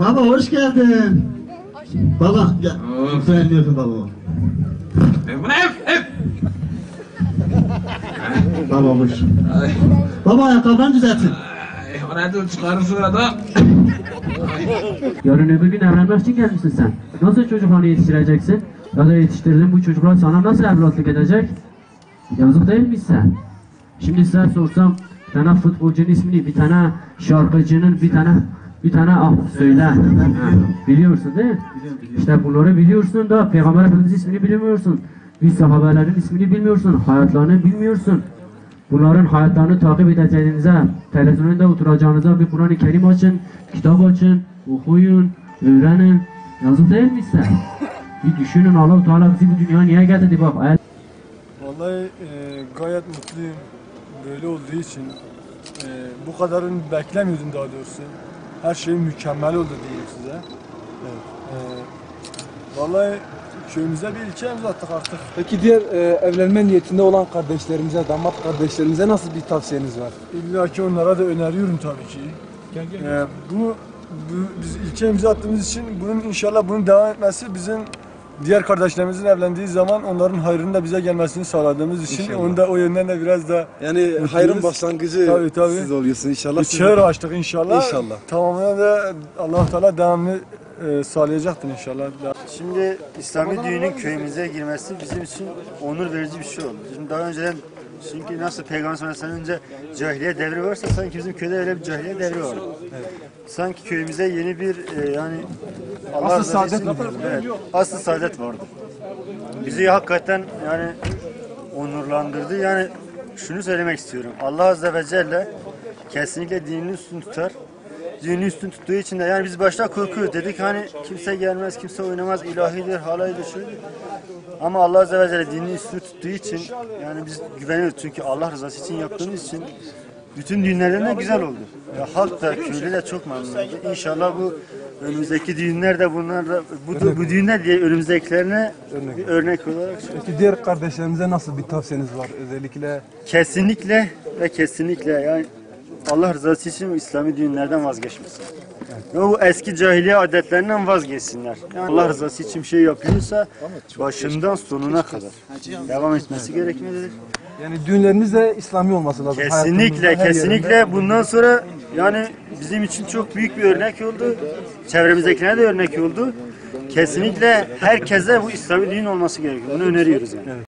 Baba hoş geldin. Baba gel. Sen diyorsun baba. Baba hoş. Baba ayakkabıdan düzeltin. Oradan çıkarırsın adam. Yarın öbür gün evlenmek gelmişsin sen. Nasıl çocuk hani yetiştireceksin? Ya da yetiştirdin bu çocuklar sana nasıl evlatlık edecek? Yazık değil mi sen? Şimdi size sorsam bir tane futbolcunun ismini, bir tane şarkıcının, bir tane ah söyle. Biliyorsun değil mi? Biliyorum. İşte bunları biliyorsun da Peygamber Efendimiz'in ismini bilmiyorsun. Biz sahabelerin ismini bilmiyorsun. Hayatlarını bilmiyorsun. Bunların hayatlarını takip edeceğinize, televizyonda oturacağınıza bir Kur'an-ı Kerim açın, kitap açın, okuyun, öğrenin. Yazık değil mi sen? Bir düşünün, Allah-u Teala bizi bu dünyaya niye getirdi bak. Vallahi gayet mutluyum. Böyle olduğu için bu kadarını beklemiyordum daha doğrusu. Her şey mükemmel oldu diyeyim size. Evet. Vallahi köyümüze bir ilçe imza attık artık. Peki diğer evlenme niyetinde olan kardeşlerimize, damat kardeşlerimize nasıl bir tavsiyeniz var? İlla ki onlara da öneriyorum tabii ki. Gel. Biz ilçe imza attığımız için bunun inşallah bunun devam etmesi bizim diğer kardeşlerimizin evlendiği zaman onların hayrının da bize gelmesini sağladığımız için inşallah. Onu da o yönden de biraz da yani mutluyuz. Hayrın başlangıcı tabii. Siz oluyorsun inşallah. İçer açtık inşallah. Tamamına da Allah-u Teala devamlı sağlayacaktır inşallah. Şimdi İslami düğünün köyümüze girmesi bizim için onur verici bir şey oldu. Şimdi daha önceden çünkü nasıl Peygamber Efendimiz'den önce cahiliye devri varsa sanki bizim köyde öyle bir cahiliye devri var. Evet. Sanki köyümüze yeni bir yani asıl saadet vardı. Evet, asıl saadet vardı. Bizi hakikaten yani onurlandırdı. Yani şunu söylemek istiyorum. Allah Azze ve Celle kesinlikle dinini üstün tutar. Dinini üstün tuttuğu için de yani biz başta korkuyoruz. Dedik hani kimse gelmez, kimse oynamaz, ilahidir, halaydır, şöyledir. Ama Allah Azze ve Celle dinini üstün tuttuğu için yani biz güveniyoruz. Çünkü Allah rızası için yaptığımız için bütün düğünlerden de güzel oldu. Ya, halk da, köylü de çok memnun oldu. İnşallah bu önümüzdeki düğünler de bunlarla, bu düğünler diye önümüzdekilerine örnek olarak. Peki diğer kardeşlerimize nasıl bir tavsiyeniz var özellikle? Kesinlikle yani Allah rızası için İslami düğünlerden vazgeçmesin. Evet. Ve bu eski cahiliye adetlerinden vazgeçsinler. Yani Allah rızası için bir şey yapıyorsa başından sonuna kadar devam etmesi gerekmelidir. Yani düğünlerimiz de İslami olması lazım. Kesinlikle. Bundan sonra yani bizim için çok büyük bir örnek oldu. Çevremizdekine de örnek oldu. Kesinlikle herkese bu İslami düğün olması gerekiyor. Bunu öneriyoruz yani. Evet.